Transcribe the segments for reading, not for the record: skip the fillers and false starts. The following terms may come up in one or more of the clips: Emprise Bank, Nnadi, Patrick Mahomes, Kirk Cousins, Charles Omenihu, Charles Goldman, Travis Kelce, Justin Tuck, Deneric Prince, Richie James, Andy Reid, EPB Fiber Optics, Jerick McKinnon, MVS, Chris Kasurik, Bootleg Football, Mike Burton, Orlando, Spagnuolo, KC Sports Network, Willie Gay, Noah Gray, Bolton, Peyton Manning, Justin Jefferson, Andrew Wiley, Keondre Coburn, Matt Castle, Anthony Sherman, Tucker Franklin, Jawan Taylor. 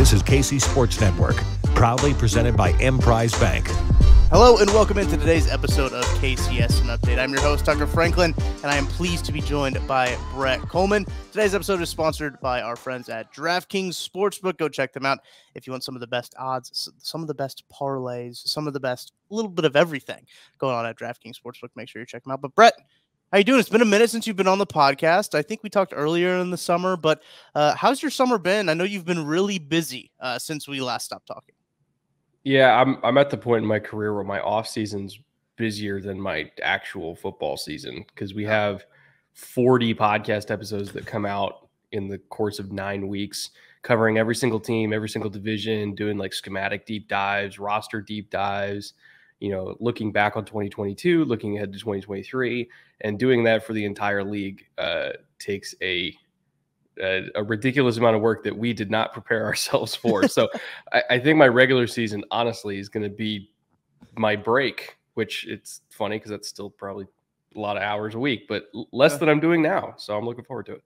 This is KC Sports Network, proudly presented by Emprise Bank. Hello and welcome into today's episode of KCS and Update. I'm your host, Tucker Franklin, and I am pleased to be joined by Brett Kollmann. Today's episode is sponsored by our friends at DraftKings Sportsbook. Go check them out if you want some of the best odds, some of the best parlays, some of the best, a little bit of everything going on at DraftKings Sportsbook. Make sure you check them out. But Brett, how you doing? It's been a minute since you've been on the podcast. I think we talked earlier in the summer, but how's your summer been? I know you've been really busy since we last stopped talking. Yeah, I'm at the point in my career where my off season's busier than my actual football season, because we have 40 podcast episodes that come out in the course of 9 weeks, covering every single team, every single division, doing like schematic deep dives, roster deep dives, you know, looking back on 2022, looking ahead to 2023, and doing that for the entire league takes a ridiculous amount of work that we did not prepare ourselves for. So I think my regular season, honestly, is going to be my break, which it's funny because that's still probably a lot of hours a week, but less than I'm doing now. So I'm looking forward to it.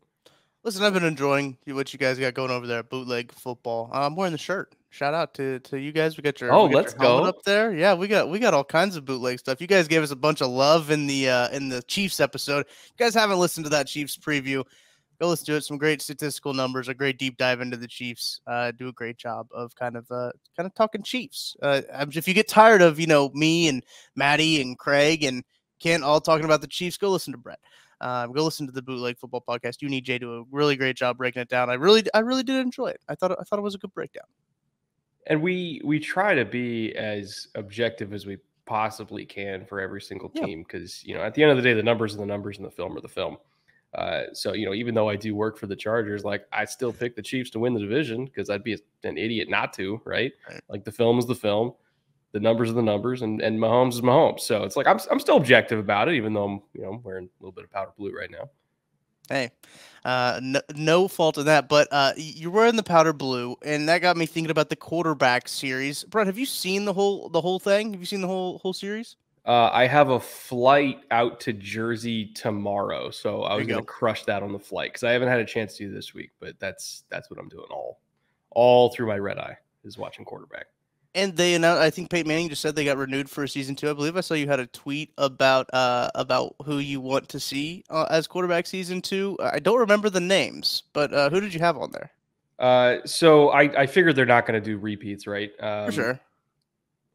Listen, I've been enjoying what you guys got going over there at Bootleg Football. I'm wearing the shirt. Shout out to you guys. We got your let's go up there. Yeah, we got all kinds of bootleg stuff. You guys gave us a bunch of love in the Chiefs episode. If you guys haven't listened to that Chiefs preview, go listen to it. Some great statistical numbers, a great deep dive into the Chiefs. Do a great job of kind of talking Chiefs. If you get tired of me and Maddie and Craig and Kent all talking about the Chiefs, go listen to Brett. Go listen to the Bootleg Football podcast. You need Jay do a really great job breaking it down. I really did enjoy it. I thought it was a good breakdown. And we try to be as objective as we possibly can for every single team, because at the end of the day, the numbers are the numbers and the film are the film. So even though I do work for the Chargers, like I still pick the Chiefs to win the division because I'd be an idiot not to, right? Like the film is the film, the numbers are the numbers, and Mahomes is Mahomes. So it's like I'm still objective about it, even though I'm I'm wearing a little bit of powder blue right now. Hey, no fault in that, but you were in the powder blue, and that got me thinking about the quarterback series. Brett, have you seen the whole thing? Have you seen the whole series? I have a flight out to Jersey tomorrow, so I was gonna crush that on the flight because I haven't had a chance to do this week. But that's what I'm doing all through my red eye is watching quarterback. And they announced, I think Peyton Manning just said they got renewed for a season 2. I believe I saw you had a tweet about who you want to see as quarterback season 2. I don't remember the names, but who did you have on there? So I figured they're not going to do repeats, right? For sure.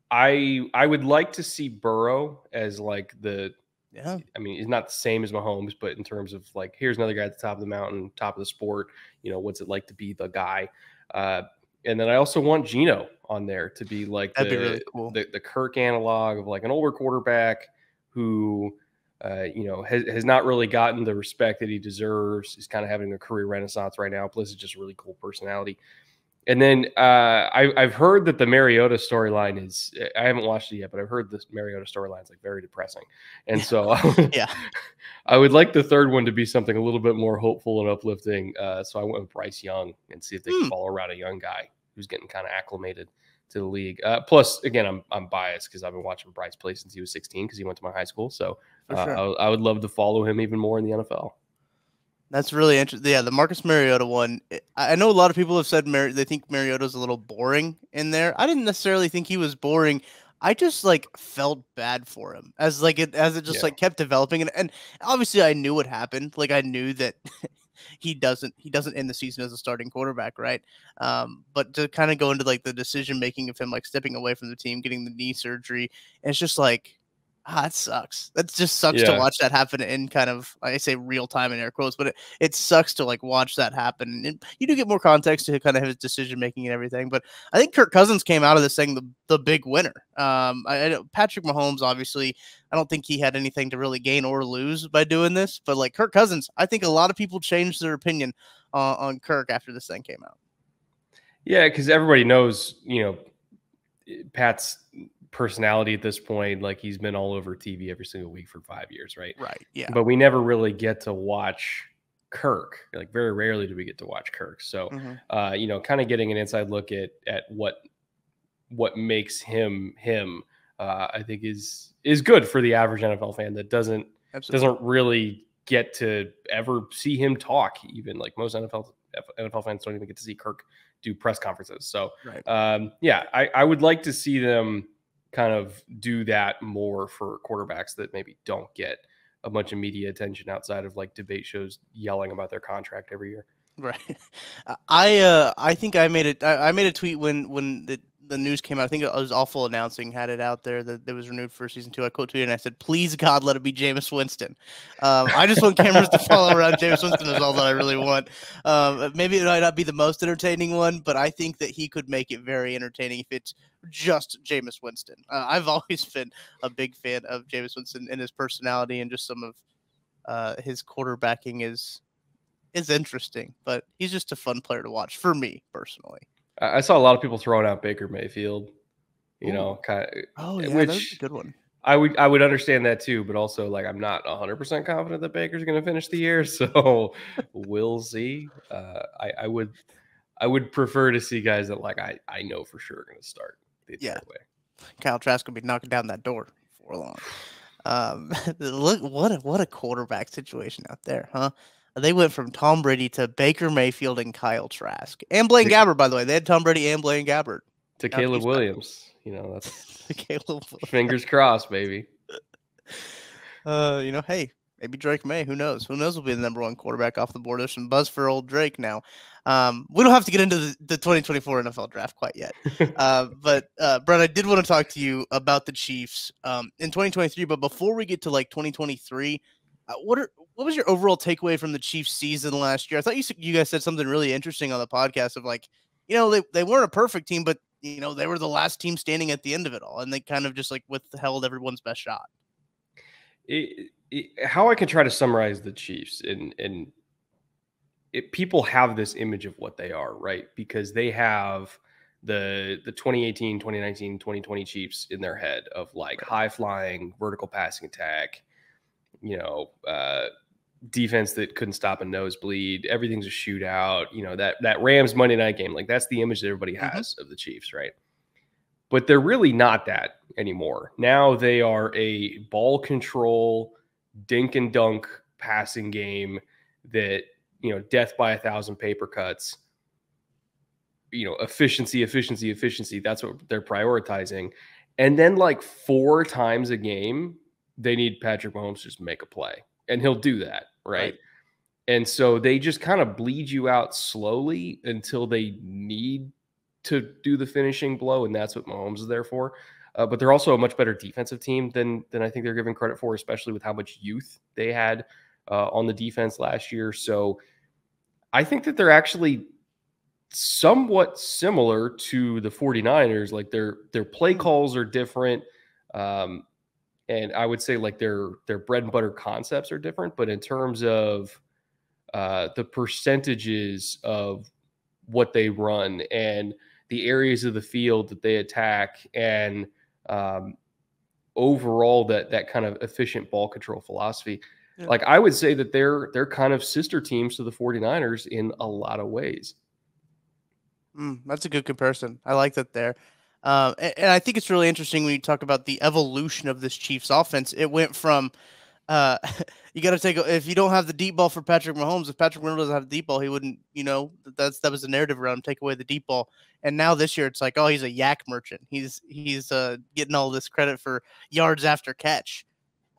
I would like to see Burrow as like the I mean, he's not the same as Mahomes, but in terms of like here's another guy at the top of the mountain, top of the sport. What's it like to be the guy? And then I also want Geno on there to be like the, really cool, the Kirk analog of like an older quarterback who, has not really gotten the respect that he deserves. He's kind of having a career renaissance right now. Plus, it's just a really cool personality. And then I've heard that the Mariota storyline is – I haven't watched it yet, but I've heard this Mariota storyline is like very depressing. And so I would like the third one to be something a little bit more hopeful and uplifting. So I went with Bryce Young and see if they can follow around a young guy who's getting kind of acclimated to the league. Plus, again, I'm biased because I've been watching Bryce play since he was 16 because he went to my high school. So I would love to follow him even more in the NFL. That's really interesting. Yeah, the Marcus Mariota one. I know a lot of people have said they think Mariota's a little boring in there. I didn't necessarily think he was boring. I just like felt bad for him as it kept developing, and obviously I knew what happened. Like I knew that he doesn't end the season as a starting quarterback, right? But to kind of go into like the decision making of him like stepping away from the team, getting the knee surgery, and it's just like, that sucks. That just sucks to watch that happen in kind of, I say real time in air quotes, but it sucks to like watch that happen. And you do get more context to kind of his decision making and everything. But I think Kirk Cousins came out of this thing the big winner. I know Patrick Mahomes, obviously, I don't think he had anything to really gain or lose by doing this. But like Kirk Cousins, I think a lot of people changed their opinion on Kirk after this thing came out. Yeah, because everybody knows, Pat's personality at this point, like he's been all over TV every single week for 5 years, right? Yeah, but we never really get to watch Kirk. Like very rarely do we get to watch Kirk. So kind of getting an inside look at what makes him I think is good for the average NFL fan that doesn't really get to ever see him talk. Even like most NFL NFL fans don't even get to see Kirk do press conferences. So, right. Yeah, I would like to see them kind of do that more for quarterbacks that maybe don't get a bunch of media attention outside of like debate shows yelling about their contract every year. Right. I think I made a tweet when the news came out. I think it was Awful Announcing had it out there that it was renewed for season 2. I quote tweeted and I said, "Please God, let it be Jameis Winston." I just want cameras to follow around Jameis Winston is all that I really want. Maybe it might not be the most entertaining one, but I think that he could make it very entertaining if it's just Jameis Winston. I've always been a big fan of Jameis Winston and his personality, and just some of his quarterbacking is interesting, but he's just a fun player to watch for me personally. I saw a lot of people throwing out Baker Mayfield, you know, kind of, oh, yeah, that's a good one. I would understand that too, but also like I'm not 100% confident that Baker's going to finish the year, so we'll see. I would prefer to see guys that like I know for sure are going to start the entire way. Kyle Trask will be knocking down that door before long. Look what a quarterback situation out there, huh? They went from Tom Brady to Baker Mayfield and Kyle Trask. And Blaine Gabbert, by the way. They had Tom Brady and Blaine Gabbert. To Caleb Williams. You know, that's Caleb fingers crossed, baby. You know, hey, maybe Drake May. Who knows? Who knows will be the #1 quarterback off the board. There's some buzz for old Drake now. We don't have to get into the 2024 NFL draft quite yet. But Brett, I did want to talk to you about the Chiefs in 2023. But before we get to like 2023, what was your overall takeaway from the Chiefs season last year? I thought you guys said something really interesting on the podcast of like, you know, they weren't a perfect team, but you know, they were the last team standing at the end of it all. And they kind of just like withheld everyone's best shot. How I can try to summarize the Chiefs and people have this image of what they are, right? Because they have the 2018, 2019, 2020 Chiefs in their head of like high flying vertical passing attack, you know, defense that couldn't stop a nosebleed. Everything's a shootout. You know, that Rams Monday night game, like that's the image that everybody has of the Chiefs, right? But they're really not that anymore. Now they are a ball control, dink and dunk passing game that, you know, death by 1,000 paper cuts, you know, efficiency. That's what they're prioritizing. And then like 4 times a game, they need Patrick Mahomes to just make a play, and he'll do that, right? And so they just kind of bleed you out slowly until they need to do the finishing blow, and that's what Mahomes is there for. But they're also a much better defensive team than I think they're given credit for, especially with how much youth they had on the defense last year. So I think that they're actually somewhat similar to the 49ers. Like their play calls are different. And I would say like their bread and butter concepts are different, but in terms of the percentages of what they run and the areas of the field that they attack and overall that kind of efficient ball control philosophy, like I would say that they're kind of sister teams to the 49ers in a lot of ways. That's a good comparison. I like that there. And I think it's really interesting when you talk about the evolution of this Chiefs offense. It went from, you got to take, if you don't have the deep ball for Patrick Mahomes, if Patrick Mahomes doesn't have the deep ball, he wouldn't, you know, that was the narrative around him, take away the deep ball. And now this year it's like, oh, he's a yak merchant. He's getting all this credit for yards after catch.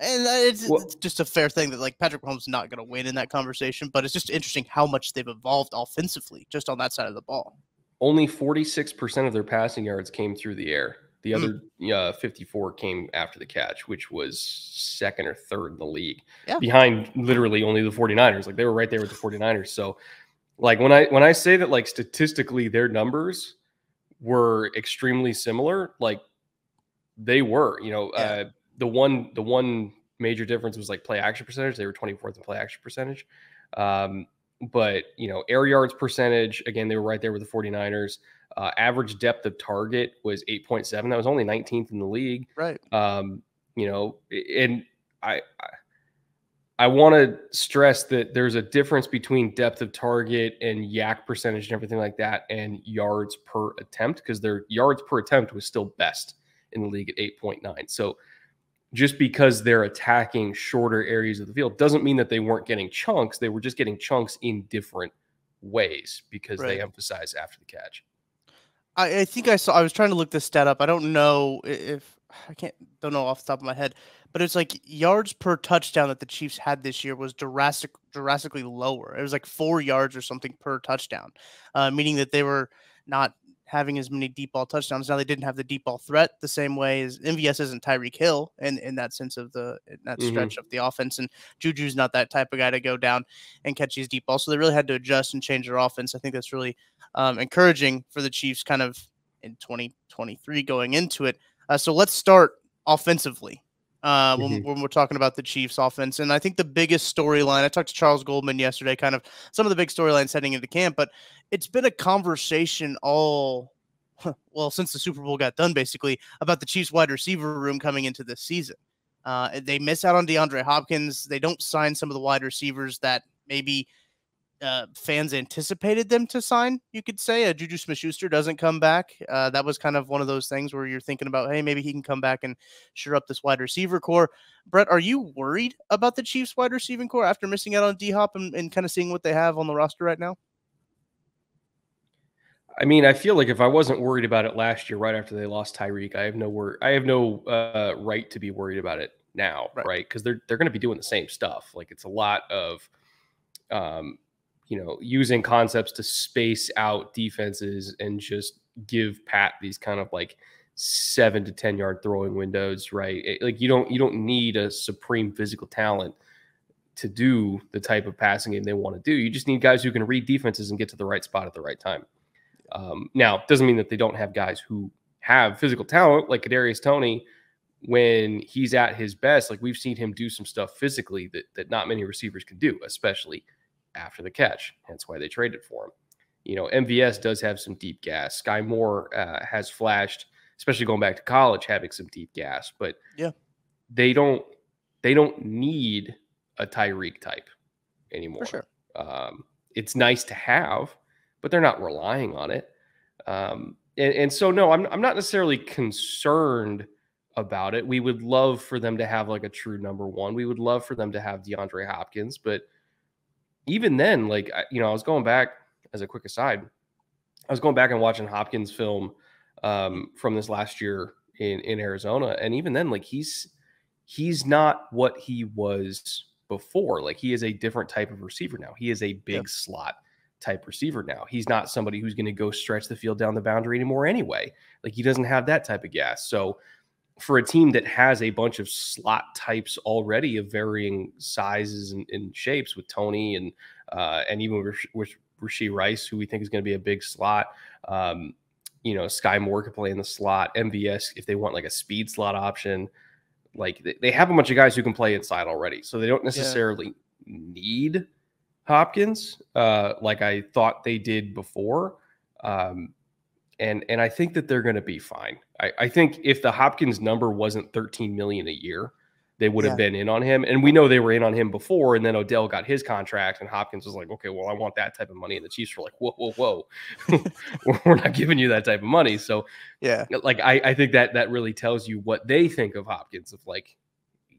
And it's just a fair thing that like Patrick Mahomes is not going to win in that conversation, but it's just interesting how much they've evolved offensively just on that side of the ball. Only 46% of their passing yards came through the air. The other 54 came after the catch, which was second or third in the league, behind literally only the 49ers. Like they were right there with the 49ers. So like when I say that like statistically their numbers were extremely similar, like they were, you know, the one major difference was like play action percentage. They were 24th in play action percentage. But, you know, air yards percentage, again, they were right there with the 49ers. Average depth of target was 8.7. That was only 19th in the league. Right. You know, and I want to stress that there's a difference between depth of target and yak percentage and everything like that and yards per attempt, because their yards per attempt was still best in the league at 8.9. So just because they're attacking shorter areas of the field doesn't mean that they weren't getting chunks. They were just getting chunks in different ways because they emphasize after the catch. I think I saw, I was trying to look this stat up. I don't know if I can't, don't know off the top of my head, but it's like yards per touchdown that the Chiefs had this year was drastically lower. It was like 4 yards or something per touchdown, meaning that they were not having as many deep ball touchdowns. Now they didn't have the deep ball threat the same way as MVS isn't Tyreek Hill in that sense of the, in that stretch of the offense. And Juju's not that type of guy to go down and catch these deep balls. So they really had to adjust and change their offense. I think that's really encouraging for the Chiefs kind of in 2023 going into it. So let's start offensively when we're talking about the Chiefs offense. And I think the biggest storyline, I talked to Charles Goldman yesterday, kind of some of the big storylines heading into camp, but it's been a conversation all, well, since the Super Bowl got done, basically, about the Chiefs wide receiver room coming into this season. They miss out on DeAndre Hopkins. They don't sign some of the wide receivers that maybe fans anticipated them to sign, you could say. Juju Smith-Schuster doesn't come back. That was kind of one of those things where you're thinking about, hey, maybe he can come back and shore up this wide receiver core. Brett, are you worried about the Chiefs wide receiving core after missing out on D-Hop and kind of seeing what they have on the roster right now? I mean, I feel like if I wasn't worried about it last year, right after they lost Tyreek, I have no right to be worried about it now, right? Because they're going to be doing the same stuff. Like it's a lot of, you know, using concepts to space out defenses and just give Pat these kind of like 7 to 10 yard throwing windows, right? Like you don't need a supreme physical talent to do the type of passing game they want to do. You just need guys who can read defenses and get to the right spot at the right time. Now, doesn't mean that they don't have guys who have physical talent like Kadarius Toney. When he's at his best, like we've seen him do some stuff physically that not many receivers can do, especially after the catch. That's why they traded for him. You know, MVS does have some deep gas. Sky Moore has flashed, especially going back to college, having some deep gas. But yeah, they don't need a Tyreek type anymore. For sure. It's nice to have, but they're not relying on it. And so, no, I'm not necessarily concerned about it. We would love for them to have like a true number one. We would love for them to have DeAndre Hopkins. But even then, like, you know, I was going back, as a quick aside, I was going back and watching Hopkins film from this last year in Arizona. And even then, like, he's not what he was before. Like, he is a different type of receiver now. He is a big slot type receiver now. He's not somebody who's going to go stretch the field down the boundary anymore anyway. Like, he doesn't have that type of gas. So for a team that has a bunch of slot types already of varying sizes and shapes with Toney and even with Rashee Rice, who we think is going to be a big slot, you know, Sky Moore could play in the slot, MVS, if they want like a speed slot option, like they have a bunch of guys who can play inside already. So they don't necessarily need Hopkins like I thought they did before. And I think that they're going to be fine. I think if the Hopkins number wasn't $13 million a year, they would have been in on him. And we know they were in on him before, and then Odell got his contract, and Hopkins was like, okay, well, I want that type of money. And the Chiefs were like, whoa. We're not giving you that type of money. So, yeah, like I think that really tells you what they think of Hopkins, of like,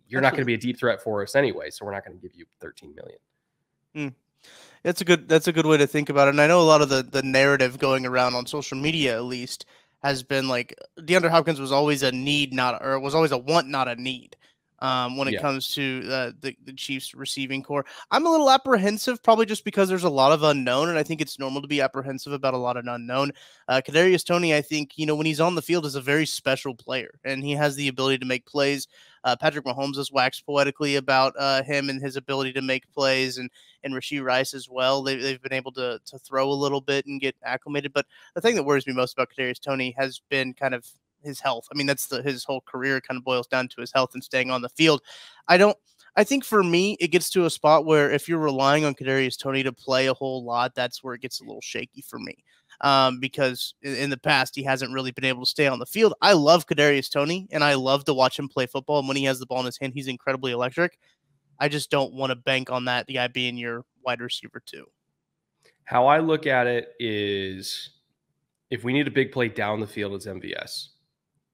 you're not going to be a deep threat for us anyway, so we're not going to give you $13 million. That's a good way to think about it. And I know a lot of the narrative going around on social media, at least, has been like DeAndre Hopkins was always a need, not, or was always a want, not a need, when it comes to the Chiefs receiving core. I'm a little apprehensive, probably just because there's a lot of unknown, and I think it's normal to be apprehensive about a lot of unknown. Kadarius Toney, I think, you know, when he's on the field, is a very special player, and he has the ability to make plays. Patrick Mahomes has waxed poetically about him and his ability to make plays, and Rashee Rice as well. They've been able to throw a little bit and get acclimated. But the thing that worries me most about Kadarius Toney has been kind of his health. I mean, that's his whole career kind of boils down to his health and staying on the field. I think for me, it gets to a spot where if you're relying on Kadarius Toney to play a whole lot, that's where it gets a little shaky for me. Because in the past, he hasn't really been able to stay on the field. I love Kadarius Toney, and I love to watch him play football. And when he has the ball in his hand, he's incredibly electric. I just don't want to bank on that guy being your wide receiver too. How I look at it is, if we need a big play down the field, it's MVS.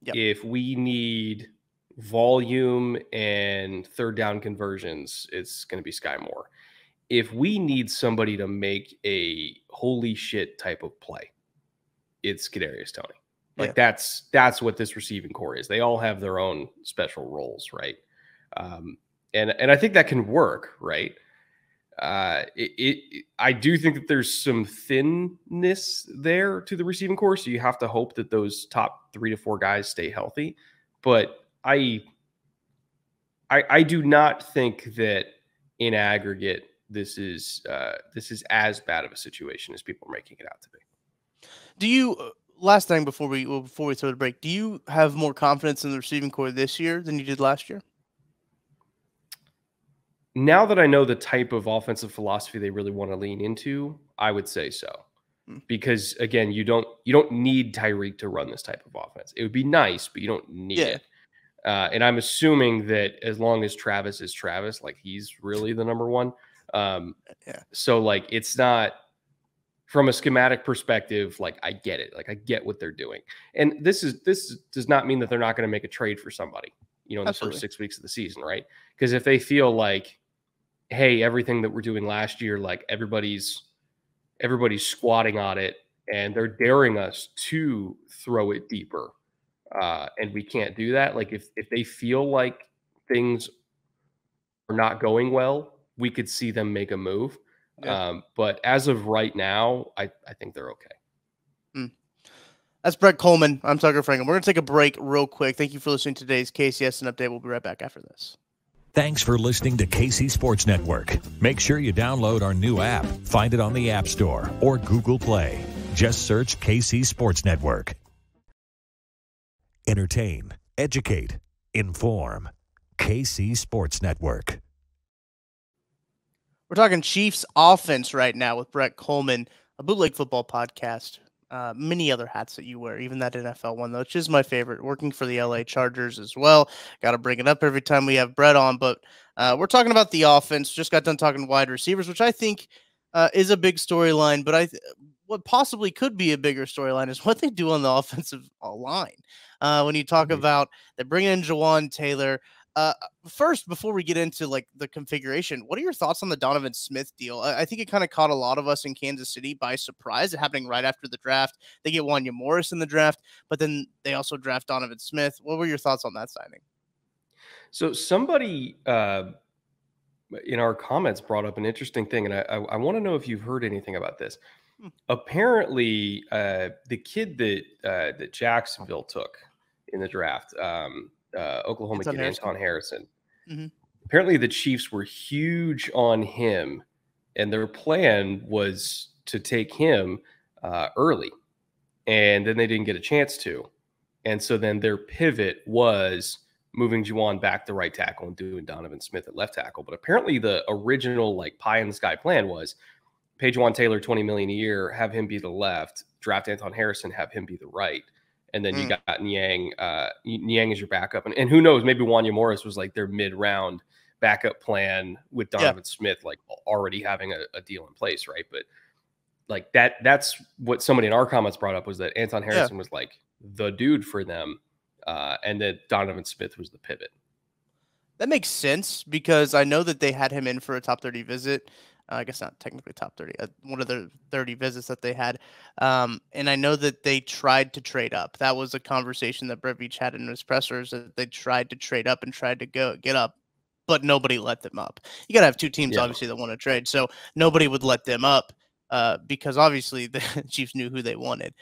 Yep. If we need volume and third down conversions, it's going to be Sky Moore. if we need somebody to make a holy shit type of play, it's Kadarius Toney. Like, that's what this receiving core is. They all have their own special roles, right? And I think that can work, right? I do think that there's some thinness there to the receiving core, so you have to hope that those top 3 to 4 guys stay healthy. But I do not think that in aggregate this is as bad of a situation as people are making it out to be. Do you? Last thing before we throw the break, do you have more confidence in the receiving core this year than you did last year? Now that I know the type of offensive philosophy they really want to lean into, I would say so. Because again, you don't need Tyreek to run this type of offense. It would be nice, but you don't need it. And I'm assuming that as long as Travis is Travis, like, he's really the number one. So like, it's not. From a schematic perspective, like, I get it. Like, I get what they're doing. And this does not mean that they're not going to make a trade for somebody, you know, in Absolutely. The first 6 weeks of the season, right? Because if they feel like, hey, everything that we're doing last year, like, everybody's squatting on it and they're daring us to throw it deeper, and we can't do that. Like, if they feel like things are not going well, we could see them make a move. Yeah. But as of right now, I think they're okay. That's Brett Kollmann. I'm Tucker Franklin. We're going to take a break real quick. Thank you for listening to today's KCSN Update. We'll be right back after this. Thanks for listening to KC Sports Network. Make sure you download our new app. Find it on the App Store or Google Play. Just search KC Sports Network. Entertain, educate, inform. KC Sports Network. We're talking Chiefs offense right now with Brett Kollmann, a Bootleg Football podcast, many other hats that you wear, even that NFL one, though, which is my favorite, working for the LA Chargers as well. Got to bring it up every time we have Brett on, but we're talking about the offense. Just got done talking wide receivers, which I think is a big storyline, but what possibly could be a bigger storyline is what they do on the offensive line. When you talk about they bring in Jawan Taylor. First, before we get into like the configuration, what are your thoughts on the Donovan Smith deal? I think it kind of caught a lot of us in Kansas City by surprise. It happening right after the draft. They get Wanya Morris in the draft, but then they also draft Donovan Smith. What were your thoughts on that signing? So somebody in our comments brought up an interesting thing, and I want to know if you've heard anything about this. Apparently, the kid that Jacksonville took in the draft, Oklahoma kid, Anton Harrison. Apparently the Chiefs were huge on him, and their plan was to take him early, and then they didn't get a chance to. And so then their pivot was moving Jawan back to right tackle and doing Donovan Smith at left tackle. But apparently the original, like, pie in the sky plan was pay Jawan Taylor $20 million a year, have him be the left, draft Anton Harrison, have him be the right. And then you got Niang. Niang is your backup. And who knows, maybe Wanya Morris was like their mid-round backup plan with Donovan Smith, like, already having a deal in place, right? But like that's what somebody in our comments brought up, was that Anton Harrison was like the dude for them, and that Donovan Smith was the pivot. That makes sense, because I know that they had him in for a top 30 visit. I guess not technically top 30, one of the 30 visits that they had. And I know that they tried to trade up. That was a conversation that Brett Veach had in his pressers, that they tried to trade up and tried to get up, but nobody let them up. You got to have two teams, obviously, that want to trade. So nobody would let them up because, obviously, the Chiefs knew who they wanted.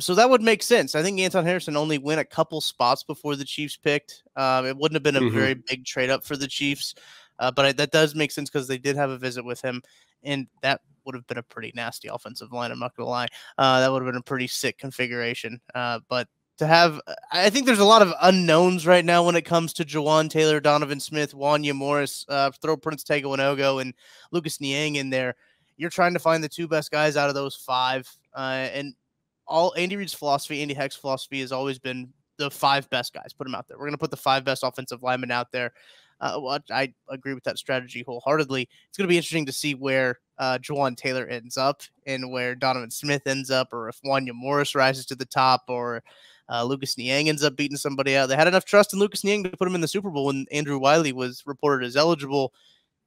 So that would make sense. I think Anton Harrison only went a couple spots before the Chiefs picked. It wouldn't have been a very big trade up for the Chiefs. But that does make sense, because they did have a visit with him, and that would have been a pretty nasty offensive line. I'm not going to lie. That would have been a pretty sick configuration. But to have – I think there's a lot of unknowns right now when it comes to Jawan Taylor, Donovan Smith, Wanya Morris, throw Prince Tagovailoa and Lucas Niang in there. You're trying to find the two best guys out of those five. And all Andy Reid's philosophy, Andy Heck's philosophy, has always been the five best guys. Put them out there. We're going to put the five best offensive linemen out there. Well, I agree with that strategy wholeheartedly. It's going to be interesting to see where Jawan Taylor ends up and where Donovan Smith ends up, or if Wanya Morris rises to the top, or Lucas Niang ends up beating somebody out. They had enough trust in Lucas Niang to put him in the Super Bowl when Andrew Wiley was reported as eligible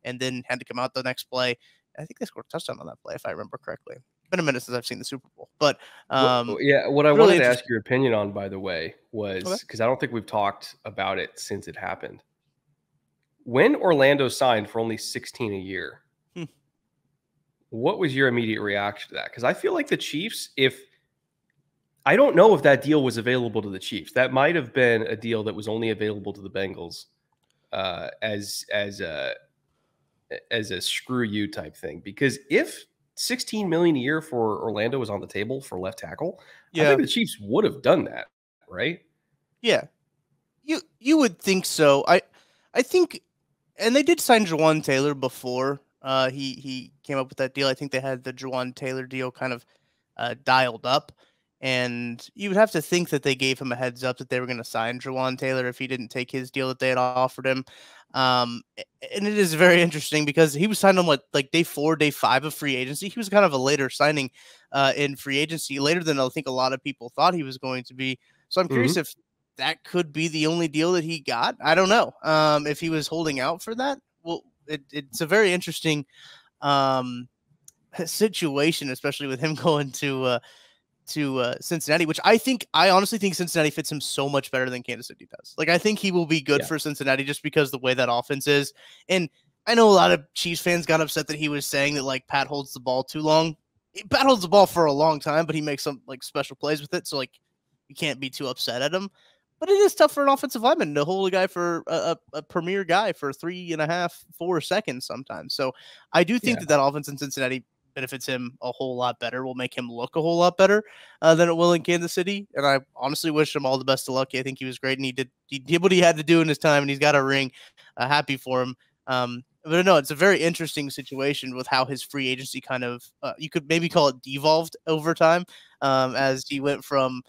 and then had to come out the next play I think they scored a touchdown on that play, if I remember correctly. It's been a minute since I've seen the Super Bowl. But yeah, what I really wanted to ask your opinion on, by the way, was because I don't think we've talked about it since it happened. When Orlando signed for only 16 a year, what was your immediate reaction to that? Because I feel like the Chiefs, if I don't know if that deal was available to the Chiefs, that might have been a deal that was only available to the Bengals as a screw you type thing. Because if $16 million a year for Orlando was on the table for left tackle, yeah, I think the Chiefs would have done that, right? Yeah, you would think so. I think, and they did sign Jawan Taylor before. He came up with that deal. I think they had the Jawan Taylor deal kind of dialed up, and you would have to think that they gave him a heads up that they were going to sign Jawan Taylor if he didn't take his deal that they had offered him. And it is very interesting because he was signed on what, like day 4, day 5 of free agency. He was kind of a later signing in free agency, later than I think a lot of people thought he was going to be. So I'm curious if that could be the only deal that he got. I don't know if he was holding out for that. Well, it's a very interesting situation, especially with him going to Cincinnati, which I honestly think Cincinnati fits him so much better than Kansas City does. Like, I think he will be good for Cincinnati just because the way that offense is. And I know a lot of Chiefs fans got upset that he was saying that, like, Pat holds the ball too long. Pat holds the ball for a long time, but he makes some, like, special plays with it. So, like, you can't be too upset at him. But it is tough for an offensive lineman to hold a guy for a premier guy for 3.5, 4 seconds sometimes. So I do think that offense in Cincinnati benefits him a whole lot better, will make him look a whole lot better than it will in Kansas City. And I honestly wish him all the best of luck. I think he was great, and he did what he had to do in his time, and he's got a ring. Happy for him. But no, it's a very interesting situation with how his free agency kind of, you could maybe call it devolved over time, as he went from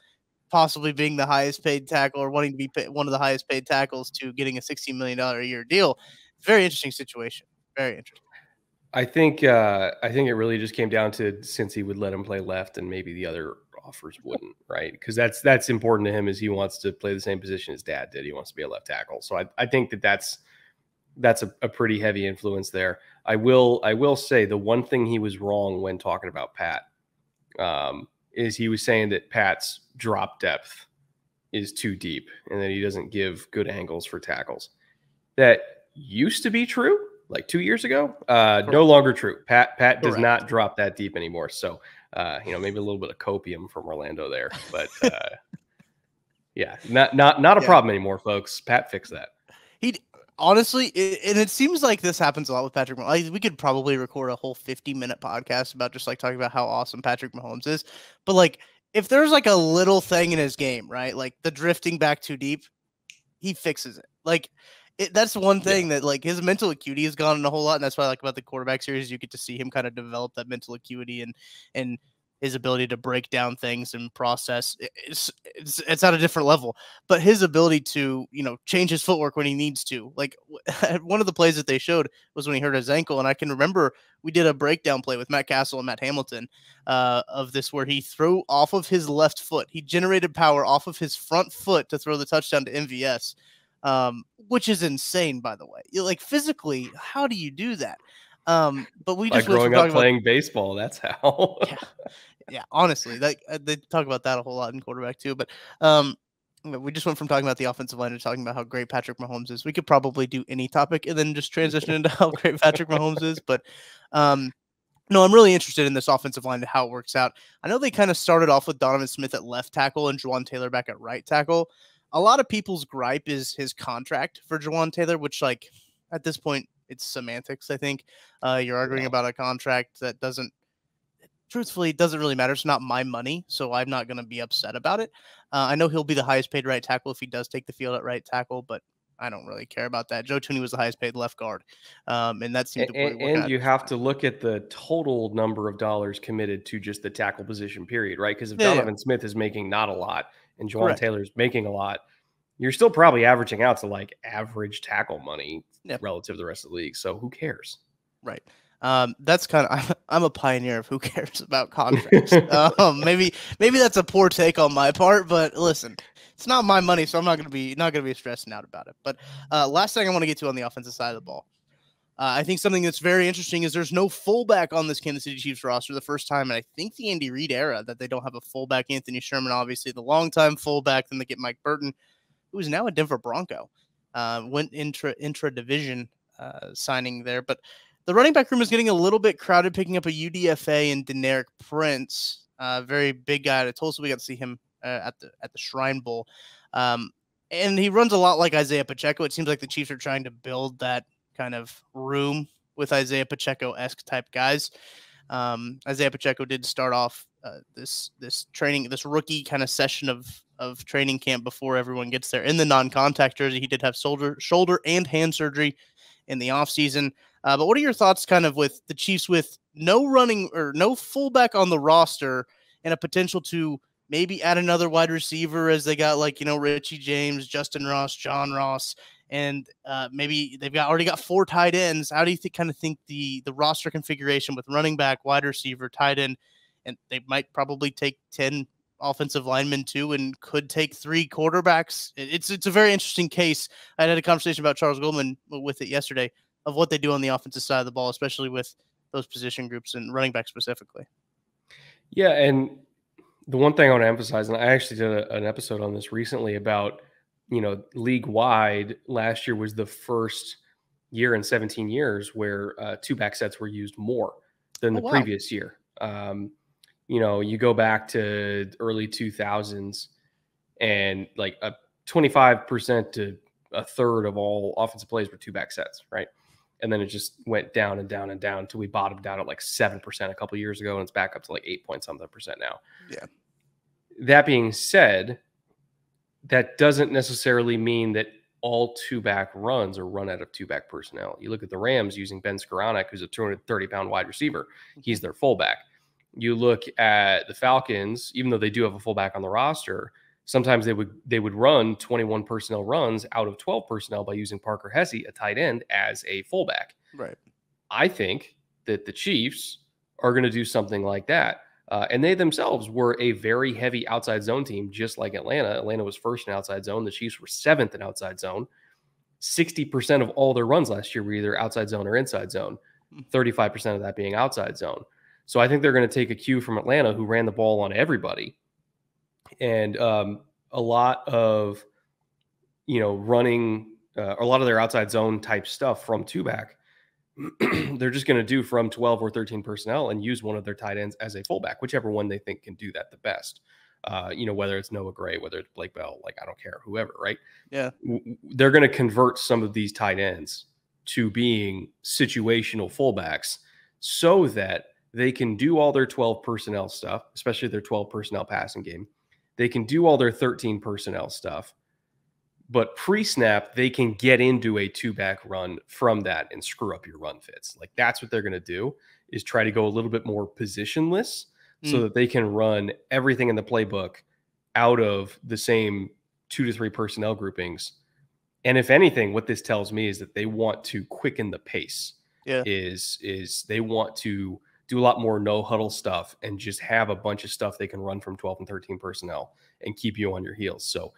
possibly being the highest paid tackle or wanting to be one of the highest paid tackles to getting a $16 million a year deal. Very interesting situation. Very interesting. I think it really just came down to, since he would let him play left and maybe the other offers wouldn't, right? Because that's important to him, is he wants to play the same position his dad did. He wants to be a left tackle. So I think that's a pretty heavy influence there. I will say the one thing he was wrong when talking about Pat is he was saying that Pat's drop depth is too deep and that he doesn't give good angles for tackles. That used to be true. Like 2 years ago, no longer true. Pat does not drop that deep anymore. So, you know, maybe a little bit of copium from Orlando there, but yeah, not a problem anymore, folks. Pat fixed that. He honestly, and it seems like this happens a lot with Patrick Mahomes. Like, we could probably record a whole 50-minute podcast about just like talking about how awesome Patrick Mahomes is. But like, if there's like a little thing in his game, right? Like the drifting back too deep, he fixes it. Like, that's one thing that, like, his mental acuity has gone in a whole lot, and that's why I like about the quarterback series. You get to see him kind of develop that mental acuity and his ability to break down things and process. It's at a different level, but his ability to, you know, change his footwork when he needs to. Like, one of the plays that they showed was when he hurt his ankle, and I can remember we did a breakdown play with Matt Castle and Matt Hamilton of this, where he threw off of his left foot. He generated power off of his front foot to throw the touchdown to MVS. Which is insane, by the way. Like, physically, how do you do that? But we just growing up playing baseball. That's how. yeah, honestly, like, they talk about that a whole lot in quarterback too. But we just went from talking about the offensive line to talking about how great Patrick Mahomes is. We could probably do any topic and then just transition into how great Patrick Mahomes is. But no, I'm really interested in this offensive line and how it works out. I know they kind of started off with Donovan Smith at left tackle and Jawan Taylor back at right tackle. A lot of people's gripe is his contract for Jawan Taylor, which, like, at this point, it's semantics, I think. You're arguing about a contract that doesn't, truthfully, it doesn't really matter. It's not my money, so I'm not going to be upset about it. I know he'll be the highest paid right tackle if he does take the field at right tackle, but I don't really care about that. Joe Tooney was the highest paid left guard, and that seemed to work. And you have to look at the total number of dollars committed to just the tackle position, period, right? Because if Donovan Smith is making not a lot, and Jawan Taylor's making a lot, you're still probably averaging out to like average tackle money relative to the rest of the league. So who cares? Right. That's kind of, I'm a pioneer of who cares about contracts. Maybe that's a poor take on my part, but listen, it's not my money, so I'm not going to be stressing out about it. But last thing I want to get to on the offensive side of the ball, I think something that's very interesting is there's no fullback on this Kansas City Chiefs roster, the first time, and I think the Andy Reid era, that they don't have a fullback. Anthony Sherman, obviously the longtime fullback. Then they get Mike Burton, who is now a Denver Bronco. Went intra-division signing there. But the running back room is getting a little bit crowded, picking up a UDFA and Deneric Prince, very big guy out of Tulsa. We got to see him at the Shrine Bowl. And he runs a lot like Isaiah Pacheco. It seems like the Chiefs are trying to build that kind of room with Isaiah Pacheco-esque type guys. Isaiah Pacheco did start off this rookie kind of session of training camp before everyone gets there in the non-contact jersey. He did have shoulder and hand surgery in the offseason. But what are your thoughts kind of with the Chiefs with no running or no fullback on the roster and a potential to maybe add another wide receiver as they got Richie James, Justin Ross, John Ross, and maybe they've already got four tight ends. How do you think the roster configuration with running back, wide receiver, tight end, and they might probably take 10 offensive linemen too, and could take 3 quarterbacks. It's a very interesting case. I had a conversation about Charles Goldman with it yesterday of what they do on the offensive side of the ball, especially with those position groups and running back specifically. Yeah, and the one thing I want to emphasize, and I actually did an episode on this recently about, league-wide, last year was the first year in 17 years where two back sets were used more than the previous year. You go back to early 2000s and like a 25% to a third of all offensive plays were two back sets, right? And then it just went down and down and down until we bottomed out at like 7% a couple of years ago, and it's back up to like 8-point-something% now. Yeah. That being said, that doesn't necessarily mean that all two-back runs are run out of two-back personnel. You look at the Rams using Ben Skowronek, who's a 230-pound wide receiver. He's their fullback. You look at the Falcons, even though they do have a fullback on the roster, sometimes they would run 21 personnel runs out of 12 personnel by using Parker Hesse, a tight end, as a fullback. Right. I think that the Chiefs are going to do something like that. And they themselves were a very heavy outside zone team, just like Atlanta. Atlanta was first in outside zone. The Chiefs were 7th in outside zone. 60% of all their runs last year were either outside zone or inside zone, 35% of that being outside zone. So I think they're going to take a cue from Atlanta, who ran the ball on everybody. And a lot of, running a lot of their outside zone type stuff from two back, they're just going to do from 12 or 13 personnel and use one of their tight ends as a fullback, whichever one they think can do that the best. Whether it's Noah Gray, whether it's Blake Bell, I don't care, whoever, right? Yeah. They're going to convert some of these tight ends to being situational fullbacks so that they can do all their 12 personnel stuff, especially their 12 personnel passing game. They can do all their 13 personnel stuff, but pre-snap, they can get into a two-back run from that and screw up your run fits. That's what they're going to do, is try to go a little bit more positionless so that they can run everything in the playbook out of the same 2 to 3 personnel groupings. And if anything, what this tells me is that they want to quicken the pace. Yeah. Is they want to do a lot more no-huddle stuff and just have a bunch of stuff they can run from 12 and 13 personnel and keep you on your heels. So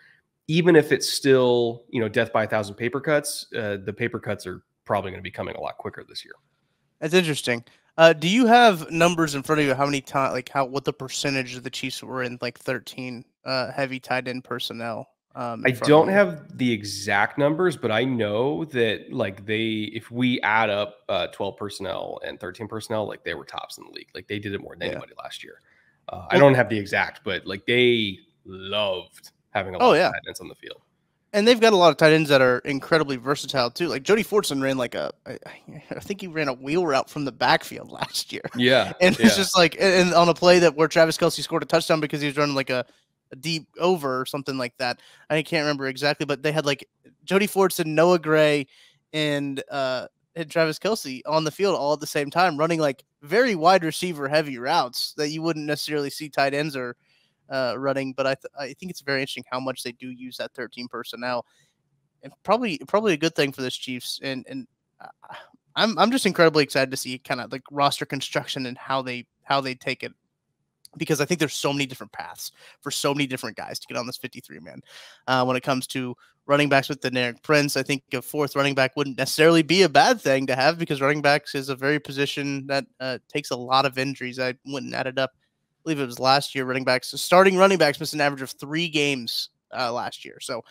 even if it's still, death by 1,000 paper cuts, the paper cuts are probably going to be coming a lot quicker this year. That's interesting. Do you have numbers in front of you? How many times, what the percentage of the Chiefs were in 13 heavy tight end personnel? I don't have the exact numbers, but I know that if we add up 12 personnel and 13 personnel, they were tops in the league. They did it more than anybody last year. I don't have the exact, but they loved having a lot of tight ends on the field. And they've got a lot of tight ends that are incredibly versatile too. Jody Fortson ran I think he ran a wheel route from the backfield last year. Yeah. And it's just and on a play where Travis Kelce scored a touchdown because he was running a deep over or something like that. I can't remember exactly, but they had Jody Fortson, Noah Gray, and Travis Kelce on the field all at the same time, running very wide receiver heavy routes that you wouldn't necessarily see tight ends or running. But I think it's very interesting how much they do use that 13 personnel, and probably a good thing for this Chiefs. And I'm just incredibly excited to see kind of roster construction and how they take it because I think there's so many different paths for so many different guys to get on this 53-man. When it comes to running backs with the Derek Prince, I think a fourth running back wouldn't necessarily be a bad thing to have, because running backs is a very position that takes a lot of injuries. I went and added up, I believe it was last year, running backs, starting running backs missed an average of 3 games last year. So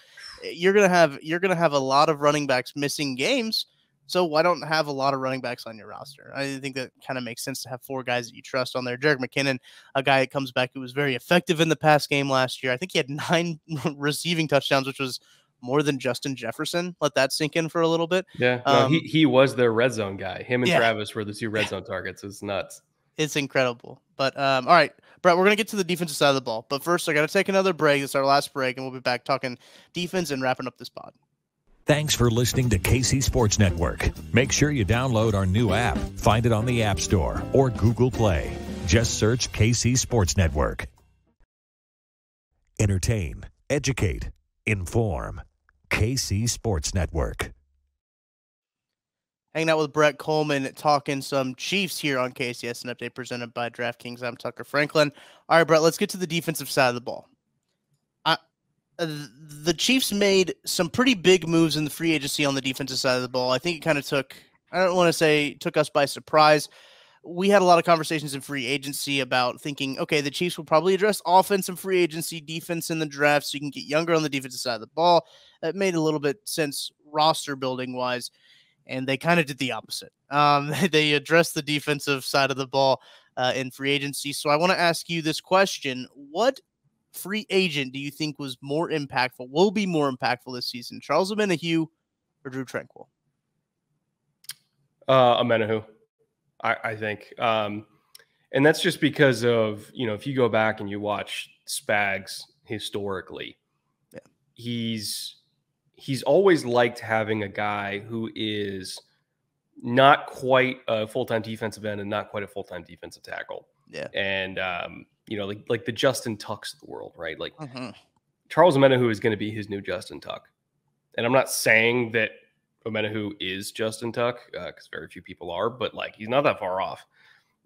you're gonna have a lot of running backs missing games. So why don't have a lot of running backs on your roster? I think that kind of makes sense to have 4 guys that you trust on there. Jerick McKinnon, a guy that comes back who was very effective in the past game last year. I think he had 9 receiving touchdowns, which was more than Justin Jefferson. Let that sink in for a little bit. Yeah, he was their red zone guy. Him and Travis were the 2 red zone targets. It's nuts. It's incredible. But all right, Brett, we're going to get to the defensive side of the ball. But first, I got to take another break. It's our last break, and we'll be back talking defense and wrapping up this pod. Thanks for listening to KC Sports Network. Make sure you download our new app. Find it on the App Store or Google Play. Just search KC Sports Network. Entertain, educate, inform. KC Sports Network. Hanging out with Brett Kollmann, talking some Chiefs here on KCS, an update presented by DraftKings. I'm Tucker Franklin. All right, Brett, let's get to the defensive side of the ball. The Chiefs made some pretty big moves in the free agency on the defensive side of the ball. I think it kind of took, I don't want to say took us by surprise. We had a lot of conversations in free agency about thinking, okay, the Chiefs will probably address offense in free agency, defense in the draft, so you can get younger on the defensive side of the ball. That made a little bit sense roster building wise, and they kind of did the opposite. They addressed the defensive side of the ball in free agency. So I want to ask you this question. What free agent do you think was more impactful, will be more impactful this season, Charles Omenihu or Drue Tranquill? Omenihu, I think. And that's just because of, you know, if you go back and you watch Spags historically, he's always liked having a guy who is not quite a full-time defensive end and not quite a full-time defensive tackle. Yeah. And, you know, like the Justin Tucks of the world, right? Like Charles Omenihu is going to be his new Justin Tuck. And I'm not saying that Omenihu is Justin Tuck, because very few people are, but like he's not that far off.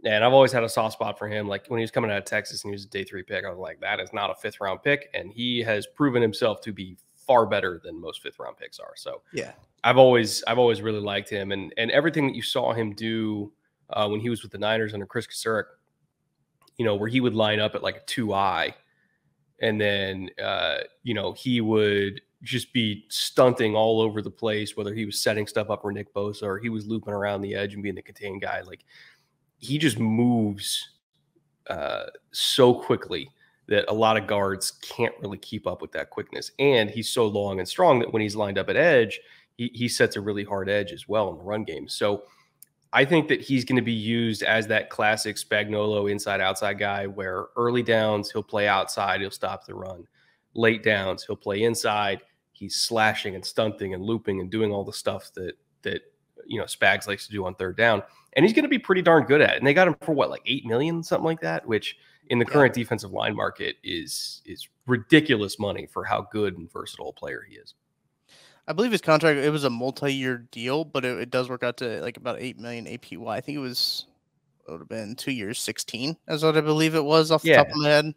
And I've always had a soft spot for him. Like when he was coming out of Texas and he was a day 3 pick, I was like, that is not a 5th round pick. And he has proven himself to be far better than most 5th round picks are. So yeah, I've always really liked him. And everything that you saw him do when he was with the Niners under Chris Kasurik, you know, where he would line up at like a 2-eye and then, you know, he would just be stunting all over the place, whether he was setting stuff up for Nick Bosa or he was looping around the edge and being the contained guy. Like he just moves so quickly that a lot of guards can't really keep up with that quickness. And he's so long and strong that when he's lined up at edge, he sets a really hard edge as well in the run game. So I think that he's going to be used as that classic Spagnuolo inside-outside guy where early downs, he'll play outside, he'll stop the run. Late downs, he'll play inside. He's slashing and stunting and looping and doing all the stuff that you know, Spags likes to do on 3rd down. And he's going to be pretty darn good at it. And they got him for, what, like $8 million, something like that, which in the current defensive line market is ridiculous money for how good and versatile a player he is. I believe his contract, it was a multi-year deal, but it does work out to like about $8 million APY. I think it would have been 2 years, 16, as what I believe it was off the top of my head.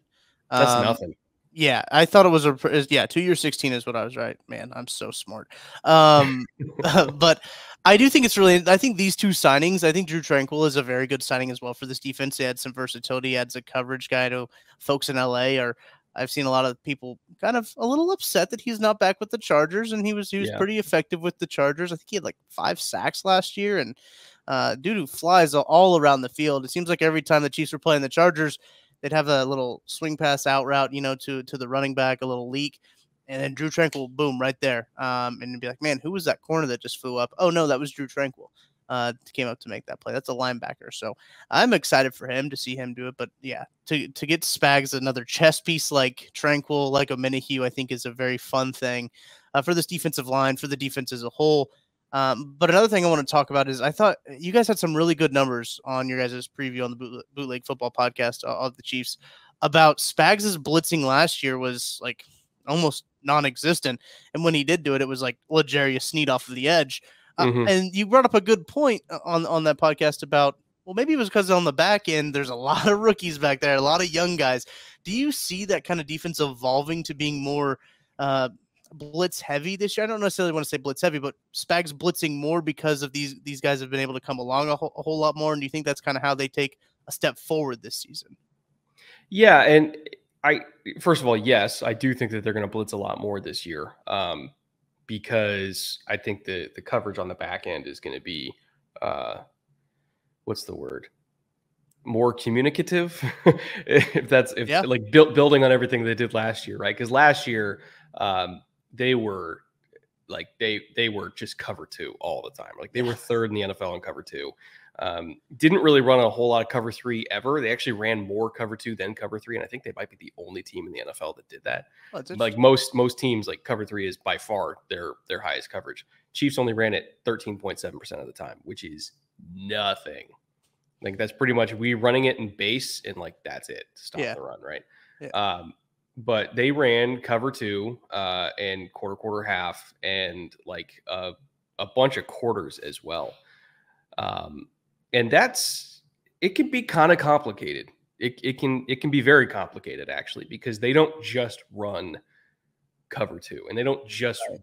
That's nothing. Yeah, I thought it was yeah, 2 years, 16 is what I was right. Man, I'm so smart. But I do think it's really, I think these 2 signings, I think Drue Tranquill is a very good signing as well for this defense. He adds some versatility, adds a coverage guy to folks in LA, or I've seen a lot of people kind of a little upset that he's not back with the Chargers, and he was pretty effective with the Chargers. I think he had like 5 sacks last year, and dude who flies all around the field. It seems like every time the Chiefs were playing the Chargers, they'd have a little swing pass out route, you know, to the running back, a little leak, and then Drue Tranquill, boom, right there. And you'd be like, man, who was that corner that just flew up? Oh, no, that was Drue Tranquill. Came up to make that play. That's a linebacker. So I'm excited for him to see him do it. But yeah, to get Spags another chess piece like Tranquill, like Omenihu, I think is a very fun thing for this defensive line, for the defense as a whole. But another thing I want to talk about is I thought you guys had some really good numbers on your guys' preview on the Bootleg Football podcast of the Chiefs about Spags' blitzing last year was like almost non-existent. And when he did do it, it was like L'Jarius Sneed off of the edge. And you brought up a good point on that podcast about Well, maybe it was because on the back end, there's a lot of rookies back there, a lot of young guys. Do you see that kind of defense evolving to being more blitz heavy this year? I don't necessarily want to say blitz heavy, but Spags blitzing more because of these guys have been able to come along a whole lot more. And do you think that's kind of how they take a step forward this season? Yeah, and first of all, yes, I do think that they're going to blitz a lot more this year because I think the coverage on the back end is going to be what's the word? More communicative, if like building on everything they did last year, right? Because last year they were like they were just cover two all the time. Like they were third in the NFL in cover two. Didn't really run a whole lot of cover three ever. They actually ran more cover two than cover three, and I think they might be the only team in the NFL that did that. Oh, like most teams, like cover three is by far their highest coverage. Chiefs only ran it 13.7% of the time, which is nothing. Like that's pretty much we running it in base, and like that's it to stop the run, right? Yeah. But they ran cover two and quarter half, and like a bunch of quarters as well. And that's, it can be kind of complicated. It can be very complicated actually, because they don't just run cover two and they don't just run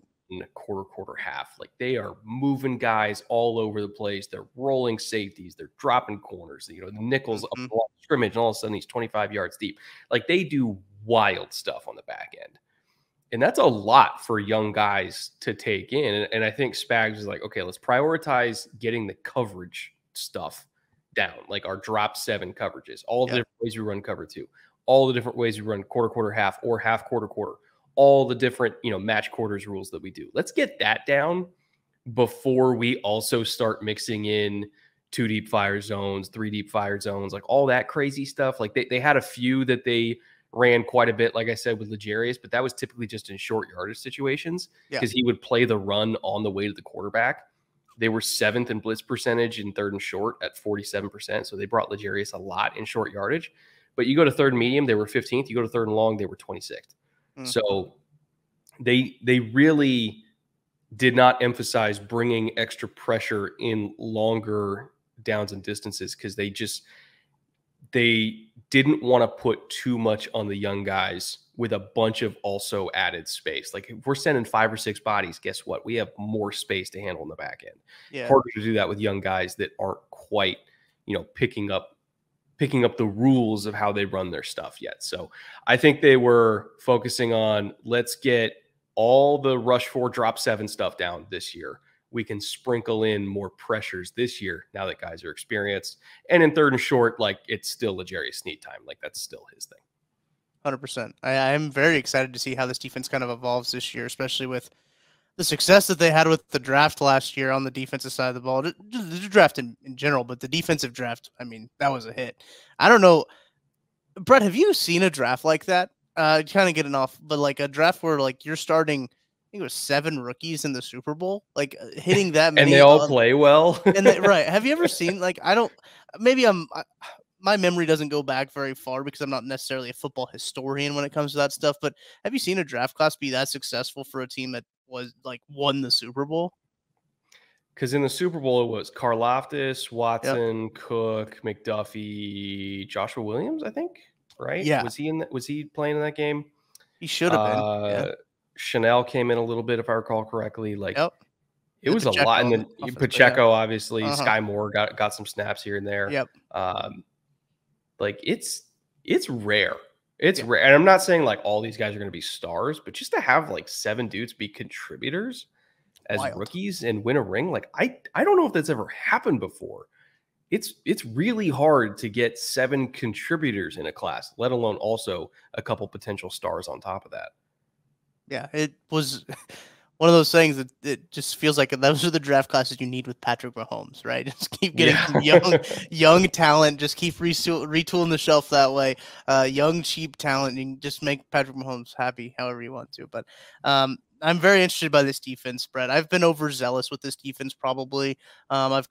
quarter half. Like they are moving guys all over the place. They're rolling safeties. They're dropping corners, you know, the nickels up the scrimmage, and all of a sudden he's 25 yards deep. Like they do wild stuff on the back end. And that's a lot for young guys to take in. And I think Spags is like, okay, let's prioritize getting the coverage stuff down, like our drop seven coverages, all the different ways we run cover two, all the different ways we run quarter, half, or half, quarter, all the different, you know, match quarters rules that we do. Let's get that down before we also start mixing in 2 deep fire zones, 3 deep fire zones, like all that crazy stuff. Like they had a few that they ran quite a bit, like I said, with L'Jarius, but that was typically just in short yardage situations because he would play the run on the way to the quarterback. They were 7th in blitz percentage in 3rd and short at 47%, so they brought L'Jarius a lot in short yardage. But you go to 3rd and medium, they were 15th. You go to 3rd and long, they were 26th. So they really did not emphasize bringing extra pressure in longer downs and distances because they just – they didn't want to put too much on the young guys with a bunch of also added space. Like if we're sending 5 or 6 bodies, guess what? We have more space to handle in the back end. Yeah. Harder to do that with young guys that aren't quite, you know, picking up the rules of how they run their stuff yet. So I think they were focusing on let's get all the rush 4 drop 7 stuff down this year. We can sprinkle in more pressures this year now that guys are experienced. And in 3rd and short, like it's still L'Jarius Sneed time. Like that's still his thing. 100%. I'm very excited to see how this defense kind of evolves this year, especially with the success that they had with the draft last year on the defensive side of the ball. The draft in general, but the defensive draft, I mean, that was a hit. I don't know. Brett, have you seen a draft like that? Kind of getting off, but like a draft where like you're starting – I think it was 7 rookies in the Super Bowl, like hitting that many. And they all play well. And they, right. Have you ever seen, like, I don't, maybe my memory doesn't go back very far because I'm not necessarily a football historian when it comes to that stuff, but have you seen a draft class be that successful for a team that was like won the Super Bowl? Because in the Super Bowl, it was Karlaftis, Watson, Cook, McDuffie, Joshua Williams, I think. Right. Yeah. Was he playing in that game? He should have been. Yeah. Chanel came in a little bit, if I recall correctly. Like it was Pacheco, a lot, and then Pacheco, obviously, Sky Moore got some snaps here and there. Like it's rare. It's rare, and I'm not saying like all these guys are going to be stars, but just to have like 7 dudes be contributors as rookies and win a ring, like I don't know if that's ever happened before. It's really hard to get 7 contributors in a class, let alone also a couple potential stars on top of that. Yeah, it was one of those things that it just feels like those are the draft classes you need with Patrick Mahomes, right? Just keep getting young talent, just keep retooling the shelf that way. Young, cheap talent, and just make Patrick Mahomes happy however you want to. But I'm very interested by this defense, Brett. I've been overzealous with this defense probably. I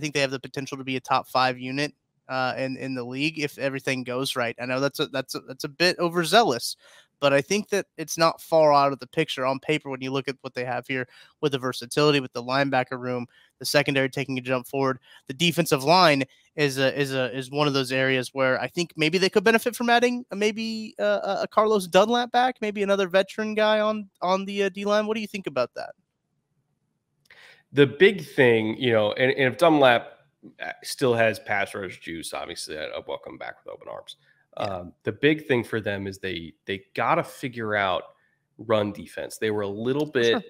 think they have the potential to be a top 5 unit in the league if everything goes right. I know that's a bit overzealous. But I think that it's not far out of the picture on paper when you look at what they have here with the versatility, with the linebacker room, the secondary taking a jump forward. The defensive line is one of those areas where I think maybe they could benefit from adding maybe a Carlos Dunlap back, maybe another veteran guy on the D-line. What do you think about that? The big thing, you know, and if Dunlap still has pass rush juice, obviously I welcome back with open arms. The big thing for them is they got to figure out run defense. They were a little bit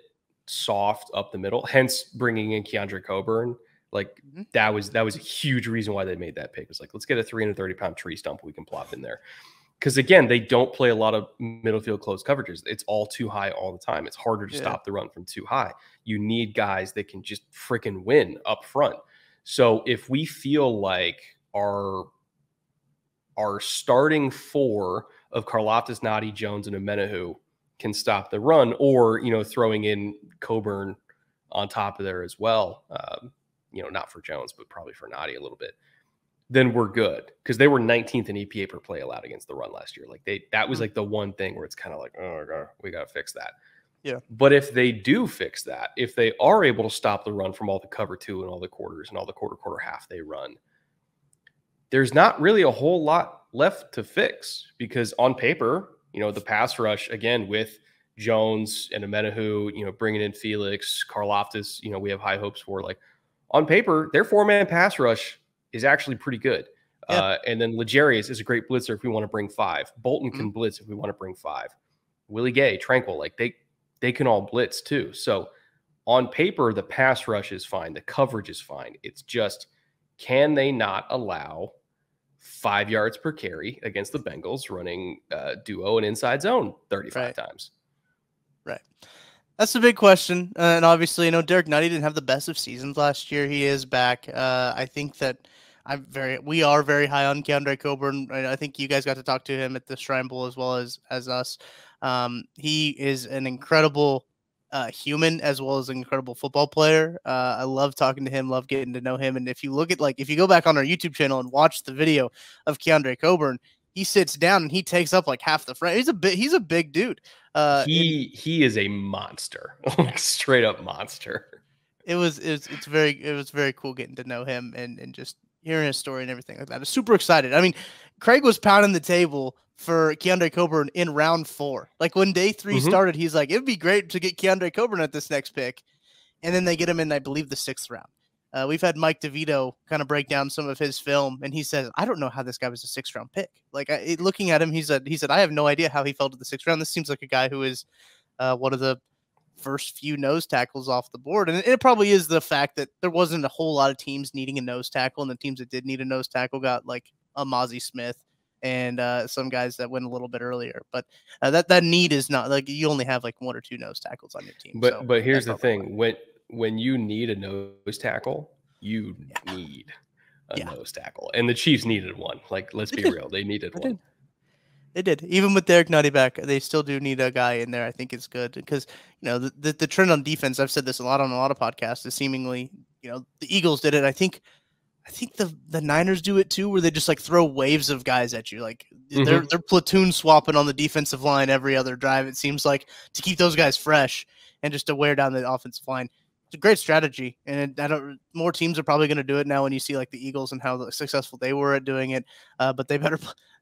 soft up the middle, hence bringing in Keondre Coburn. Like that was a huge reason why they made that pick. It was like, let's get a 330-pound tree stump we can plop in there. Because again, they don't play a lot of middle field close coverages. It's all too high all the time. It's harder to stop the run from too high. You need guys that can just freaking win up front. So if we feel like our starting four of Karlaftis, Nnadi, Jones, and Omenihu can stop the run, or, you know, throwing in Coburn on top of there as well, you know, not for Jones, but probably for Nnadi a little bit, then we're good. Because they were 19th in EPA per play allowed against the run last year. Like that was like the one thing where it's kind of like, oh, God, we got to fix that. Yeah. But if they do fix that, if they are able to stop the run from all the cover two and all the quarters and all the quarter half they run, there's not really a whole lot left to fix, because on paper, you know, the pass rush, again, with Jones and Omenihu, you know, bringing in Felix, Karlaftis, you know, we have high hopes for, like, on paper, their four-man pass rush is actually pretty good. Yeah. And then L'Jarius is a great blitzer if we want to bring five. Bolton can blitz if we want to bring five. Willie Gay, Tranquill, like, they can all blitz too. So on paper, the pass rush is fine. The coverage is fine. It's just, can they not allow 5 yards per carry against the Bengals running duo and inside zone 35 times? Right. That's the big question. And obviously, you know, Derek Nnadi didn't have the best of seasons last year. He is back. I think that we are very high on Keondre Coburn. I think you guys got to talk to him at the Shrine Bowl as well as us. He is an incredible human as well as an incredible football player. I love talking to him, love getting to know him. And if you look at, like, if you go back on our YouTube channel and watch the video of Keondre Coburn, he sits down and he takes up like half the frame. He's a big dude. He is a monster, straight up monster. It was very cool getting to know him and just hearing his story and everything like that. I was super excited. I mean, Craig was pounding the table for Keondre Coburn in round 4. Like when day 3 started, he's like, it'd be great to get Keondre Coburn at this next pick. And then they get him in, I believe, the 6th round. We've had Mike DeVito kind of break down some of his film, and he says, I don't know how this guy was a 6th round pick. Like looking at him, he said, I have no idea how he fell to the 6th round. This seems like a guy who is one of the first few nose tackles off the board. And it probably is the fact that there wasn't a whole lot of teams needing a nose tackle, and the teams that did need a nose tackle got like a Mozzie Smith and some guys that went a little bit earlier, but that need is not like, you only have like 1 or 2 nose tackles on your team. But so but here's the thing, when you need a nose tackle, you need a nose tackle, and the Chiefs needed one. Like let's be real, they needed one. They did. Even with Derek Nnadi back, they still do need a guy in there. I think it's good because, you know, the trend on defense, I've said this a lot on a lot of podcasts, is seemingly, you know, the Eagles did it. I think the Niners do it too, where they just like throw waves of guys at you. Like they're platoon swapping on the defensive line every other drive, it seems like, to keep those guys fresh and just to wear down the offensive line. It's a great strategy, and more teams are probably going to do it now when you see like the Eagles and how successful they were at doing it. But they better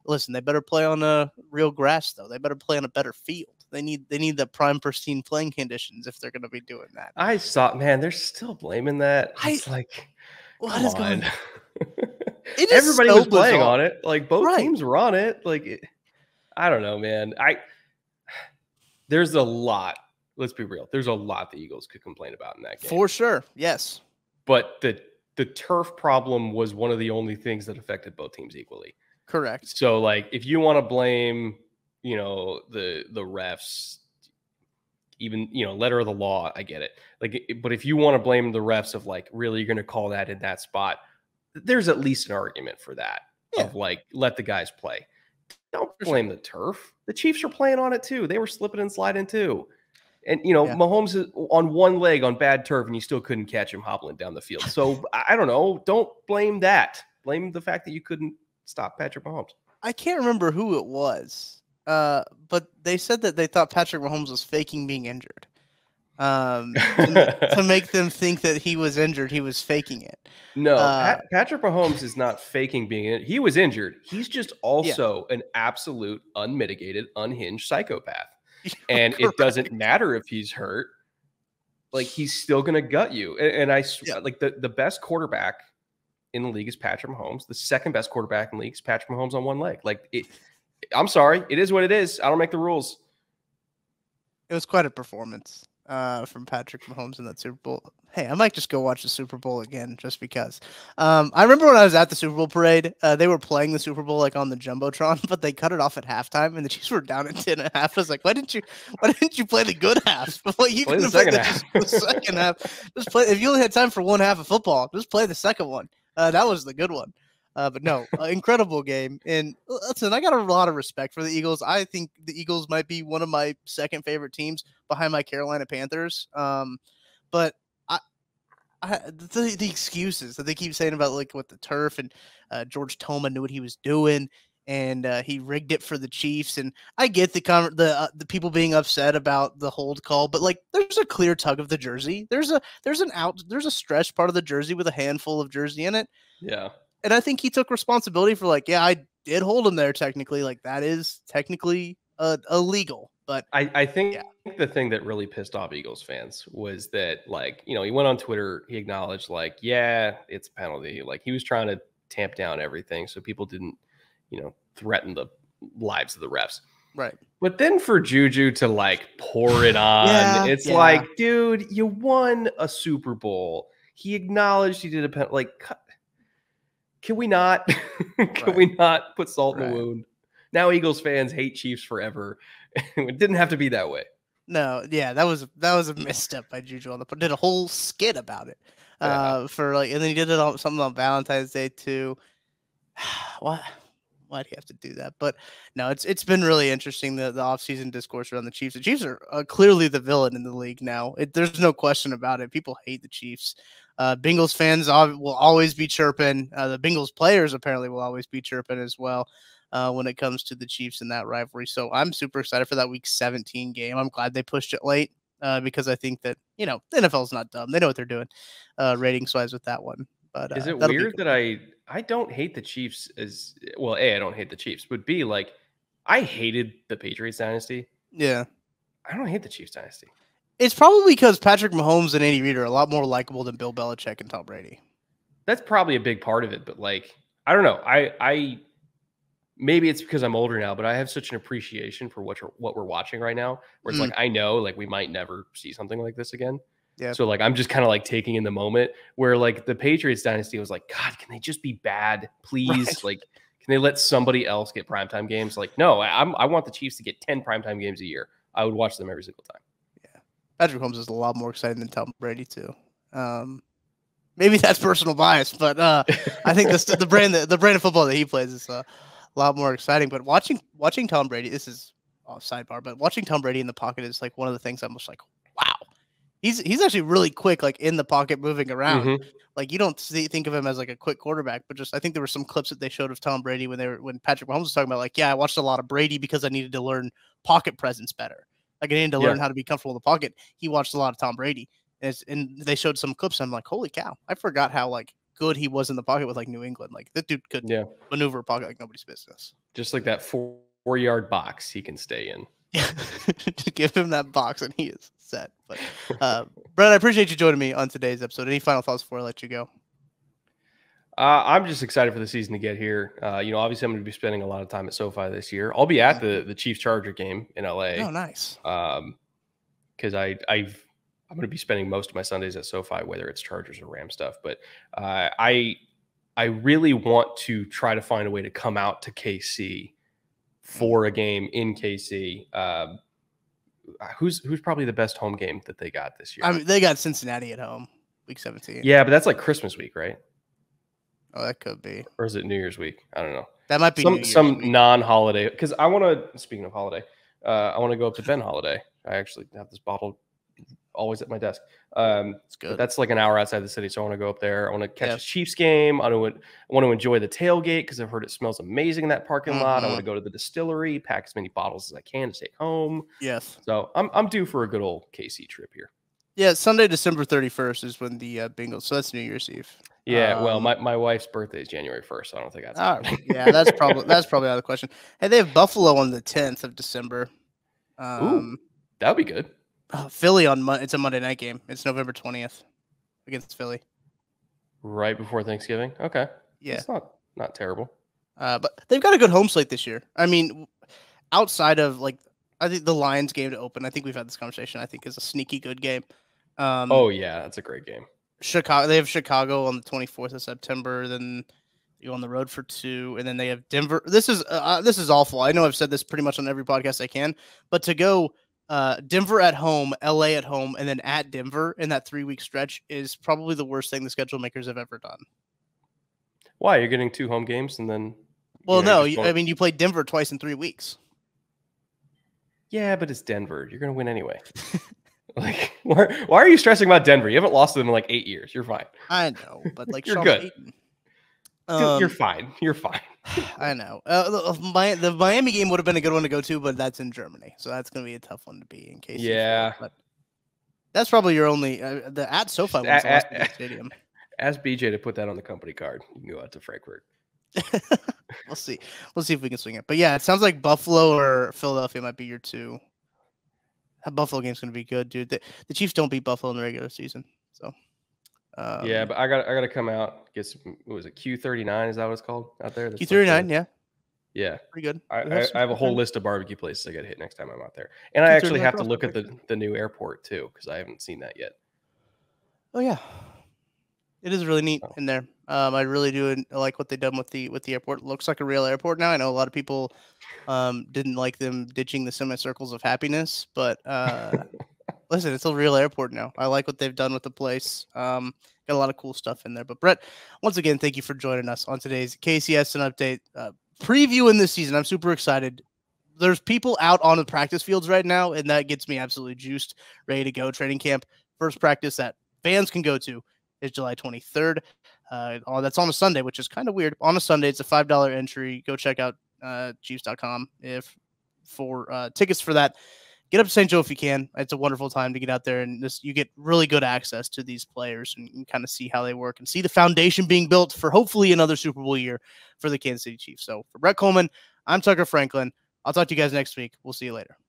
listen. They better play on a real grass, though. They better play on a better field. They need the prime pristine playing conditions if they're going to be doing that. I saw, man, they're still blaming that. It's like, what is going on? Everybody was playing on it. Like both teams were on it. Like I don't know, man. There's a lot. Let's be real. There's a lot the Eagles could complain about in that game. For sure. Yes. But the turf problem was one of the only things that affected both teams equally. Correct. So like if you want to blame, you know, the refs, even, you know, letter of the law, I get it. Like, but if you want to blame the refs of like, really, you're going to call that in that spot, there's at least an argument for that of like, let the guys play. Don't blame the turf. The Chiefs are playing on it too. They were slipping and sliding too. And, you know, Mahomes is on one leg on bad turf, and you still couldn't catch him hobbling down the field. So, I don't know. Don't blame that. Blame the fact that you couldn't stop Patrick Mahomes. I can't remember who it was. But they said that they thought Patrick Mahomes was faking being injured. To make them think that he was injured, he was faking it. No, Patrick Mahomes is not faking being injured. He was injured. He's just also an absolute unmitigated, unhinged psychopath. And it doesn't matter if he's hurt. Like, he's still going to gut you. And I swear, like, the best quarterback in the league is Patrick Mahomes. The second best quarterback in the league is Patrick Mahomes on one leg. Like, I'm sorry. It is what it is. I don't make the rules. It was quite a performance from Patrick Mahomes in that Super Bowl. Hey, I might just go watch the Super Bowl again just because. I remember when I was at the Super Bowl parade, they were playing the Super Bowl like on the Jumbotron, but they cut it off at halftime, and the Chiefs were down at 10.5. I was like, why didn't you play the good half? Well, you could have played the second half. Just play. If you only had time for one half of football, just play the second one. That was the good one. But no, incredible game. And listen, I got a lot of respect for the Eagles. I think the Eagles might be one of my second favorite teams behind my Carolina Panthers. But the excuses that they keep saying about, like, with the turf and George Toma knew what he was doing and he rigged it for the Chiefs. And I get the people being upset about the hold call, but, like, there's a clear tug of the jersey. There's a stretched part of the jersey with a handful of jersey in it. Yeah. And I think he took responsibility for, like, yeah, I did hold him there technically. Like, that is technically illegal. But I think the thing that really pissed off Eagles fans was that, like, you know, he went on Twitter. He acknowledged, like, yeah, it's a penalty. Like, he was trying to tamp down everything so people didn't, you know, threaten the lives of the refs. Right. But then for Juju to, like, pour it on, it's like, dude, you won a Super Bowl. He acknowledged he did a penalty. Like, can we not? Can we not put salt in the wound? Now Eagles fans hate Chiefs forever. It didn't have to be that way. No, yeah, that was a misstep by Juju on the did a whole skit about it. For, like, and then he did it on something on Valentine's Day too. Why do you have to do that? But no, it's been really interesting, the offseason discourse around the Chiefs. The Chiefs are clearly the villain in the league now. There's no question about it. People hate the Chiefs. Bengals fans will always be chirping. The Bengals players apparently will always be chirping as well when it comes to the Chiefs in that rivalry. So I'm super excited for that Week 17 game. I'm glad they pushed it late because I think that, you know, the NFL's not dumb. They know what they're doing ratings-wise with that one. But is it weird that I don't hate the Chiefs as – well, A, I don't hate the Chiefs, but B, like, I hated the Patriots dynasty. Yeah. I don't hate the Chiefs dynasty. It's probably because Patrick Mahomes and Andy Reid are a lot more likable than Bill Belichick and Tom Brady. That's probably a big part of it, but, like, I don't know. I maybe it's because I'm older now, but I have such an appreciation for what we're watching right now, where it's like, I know, like, we might never see something like this again. Yeah. So, like, I'm just kind of, like, taking in the moment, where, like, the Patriots dynasty was like, God, can they just be bad, please? Right. Like, can they let somebody else get primetime games? Like, no, I want the Chiefs to get 10 primetime games a year. I would watch them every single time. Patrick Mahomes is a lot more exciting than Tom Brady, too. Maybe that's personal bias, but I think the brand of football that he plays is a lot more exciting. But watching Tom Brady, this is off sidebar, but watching Tom Brady in the pocket is, like, one of the things I'm just like, wow. He's actually really quick, like, in the pocket moving around. Like, you don't think of him as, like, a quick quarterback, but just I think there were some clips that they showed of Tom Brady when Patrick Mahomes was talking about, like, yeah, I watched a lot of Brady because I needed to learn pocket presence better. Like, I needed to learn how to be comfortable in the pocket. He watched a lot of Tom Brady, and they showed some clips. And I'm like, holy cow! I forgot how, like, good he was in the pocket with, like, New England. Like, that dude could maneuver a pocket like nobody's business. Just like that 4-yard box, he can stay in. To give him that box, and he is set. But Brett, I appreciate you joining me on today's episode. Any final thoughts before I let you go? I'm just excited for the season to get here. You know, obviously I'm going to be spending a lot of time at SoFi this year. I'll be at the Chiefs-Charger game in LA. Oh, nice. Because I'm going to be spending most of my Sundays at SoFi, whether it's Chargers or Ram stuff. But I really want to try to find a way to come out to KC for a game in KC. Who's probably the best home game that they got this year? I mean, they got Cincinnati at home, Week 17. Yeah, but that's like Christmas week, right? Oh, that could be. Or is it New Year's week? I don't know. That might be some non-holiday. Because I want to, speaking of holiday, I want to go up to Ben Holiday. I actually have this bottle always at my desk. It's good. But that's like an hour outside the city, so I want to go up there. I want to catch a Chiefs game. I want to enjoy the tailgate because I've heard it smells amazing in that parking lot. I want to go to the distillery, pack as many bottles as I can to take home. Yes. So I'm due for a good old KC trip here. Yeah, Sunday, December 31st is when the Bengals. So that's New Year's Eve. Yeah, well, my wife's birthday is January 1st. So I don't think that's yeah, that's probably out of the question. Hey, they have Buffalo on the 10th of December. Ooh, that would be good. Philly on Monday. It's a Monday night game. It's November 20th against Philly. Right before Thanksgiving. Okay. Yeah, it's not terrible. But they've got a good home slate this year. I mean, outside of like, I think the Lions game to open. I think we've had this conversation. I think is a sneaky good game. Oh yeah, that's a great game. Chicago. They have Chicago on the 24th of September. Then you on the road for 2, and then they have Denver. This is awful. I know I've said this pretty much on every podcast I can, but to go Denver at home, LA at home, and then at Denver in that 3-week stretch is probably the worst thing the schedule makers have ever done. Why? You're getting 2 home games, and then well, no, I mean you played Denver twice in 3 weeks. Yeah, but it's Denver. You're going to win anyway. Like, why are you stressing about Denver? You haven't lost to them in like 8 years. You're fine. I know, but like you're good. Dude, you're fine. You're fine. I know. The Miami game would have been a good one to go to, but that's in Germany, so that's going to be a tough one to be in case. Yeah, but that's probably your only the at SoFi one's at stadium. Ask BJ to put that on the company card. You can go out to Frankfurt. We'll see. We'll see if we can swing it. But yeah, it sounds like Buffalo or Philadelphia might be your 2. That Buffalo game's going to be good, dude. The Chiefs don't beat Buffalo in the regular season, so. Yeah, but I got to come out, get some, what was it, Q39, is that what it's called out there? That's Q39, like, yeah. Yeah. Pretty good. I have a whole list of barbecue places I got to hit next time I'm out there. And I actually have to look at the new airport, too, because I haven't seen that yet. Oh, yeah. It is really neat in there. I really do like what they've done with the airport. It looks like a real airport now. I know a lot of people didn't like them ditching the semicircles of happiness, but listen, it's a real airport now. I like what they've done with the place. Got a lot of cool stuff in there. But Brett, once again, thank you for joining us on today's KCSN update previewing this season. I'm super excited. There's people out on the practice fields right now, and that gets me absolutely juiced, ready to go. Training camp, first practice that fans can go to is July 23rd. That's on a Sunday, which is kind of weird. On a Sunday, it's a $5 entry. Go check out Chiefs.com for tickets for that. Get up to St. Joe if you can. It's a wonderful time to get out there, and you get really good access to these players and kind of see how they work and see the foundation being built for hopefully another Super Bowl year for the Kansas City Chiefs. So for Brett Kollmann, I'm Tucker Franklin. I'll talk to you guys next week. We'll see you later.